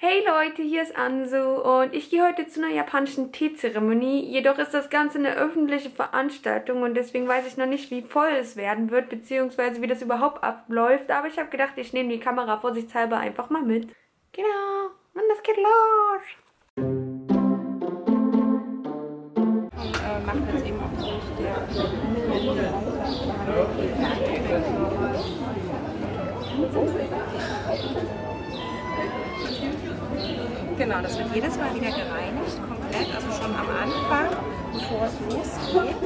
Hey Leute, hier ist Anzu und ich gehe heute zu einer japanischen Teezeremonie. Jedoch ist das Ganze eine öffentliche Veranstaltung und deswegen weiß ich noch nicht, wie voll es werden wird, beziehungsweise wie das überhaupt abläuft. Aber ich habe gedacht, ich nehme die Kamera vorsichtshalber einfach mal mit. Genau, und das geht los! Machen wir jetzt eben auch durch Genau, das wird jedes Mal wieder gereinigt, komplett, also schon am Anfang, bevor es losgeht,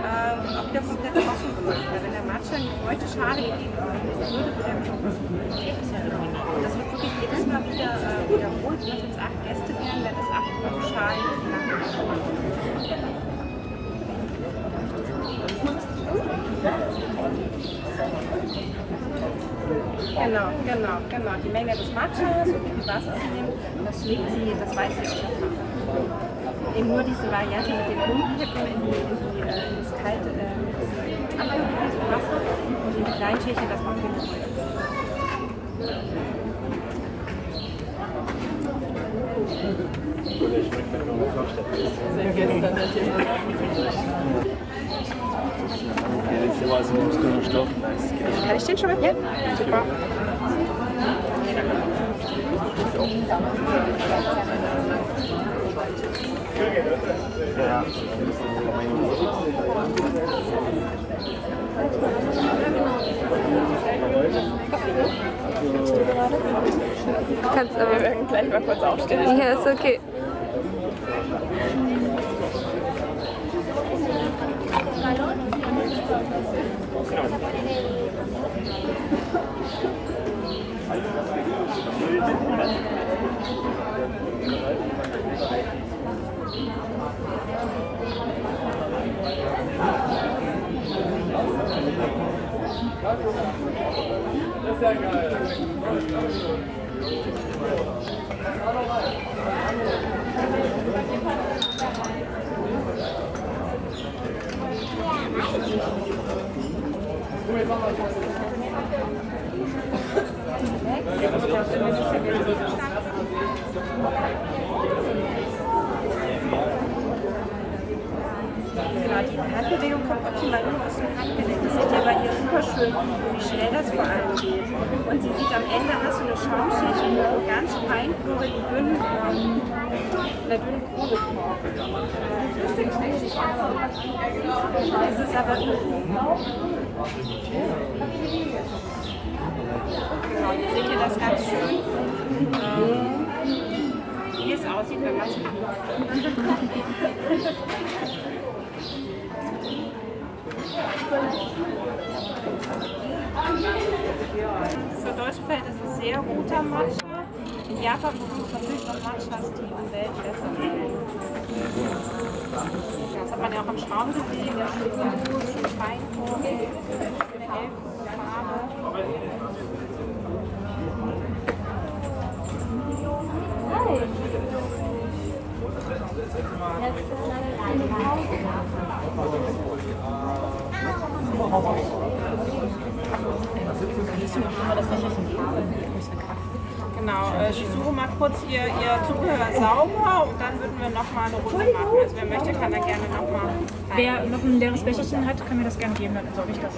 auch wieder komplett offen gemacht. Weil wenn der Matcha in die Beuteschale gegeben würde, das wird wirklich jedes Mal wieder wiederholt. Wenn es jetzt 8 Gäste werden, werden es 8 Beuteschalen Genau. Die Menge des Matcha, so wie die Wasser nimmt, das weiß sie auch noch. Eben nur diese Variante mit den Umkippen ins kalte Wasser und in die kleinen Schälchen, das man findet. Kann ich den schon mal? Ja, super. Kannst du aber gleich mal kurz aufstellen? Ja, ist okay. Das ist ja geil. Genau, die Handbewegung kommt optimal nur aus dem Handgelenk. Das sieht ja bei ihr super schön, wie schnell das vor allem geht. Und sie sieht am Ende, hast du eine Schaumschicht mit einer ganz feinkurigen, dünnen Krone vor. Das ist aber gut. Genau, hier seht ihr das ganz schön. Wie es aussieht, wenn man es macht. Für deutsche Verhältnisse ist es sehr guter Matcha. In Japan bekommt man natürlich noch Matchas, die in der Welt besser sind. Das hat man ja auch am Schaum gesehen, der schön gut, schön fein, eine hellgrüne Farbe. Genau, ich suche mal kurz ihr Zubehör sauber und dann würden wir nochmal eine Runde machen. Also wer möchte, kann da gerne nochmal. Wer noch ein leeres Becherchen hat, kann mir das gerne geben, dann sorge ich das.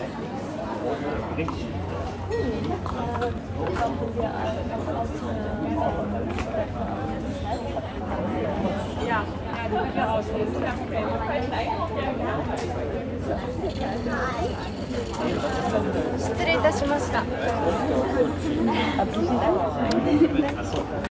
Ja, die können wir rausnehmen. Das ist kein Problem. Straight das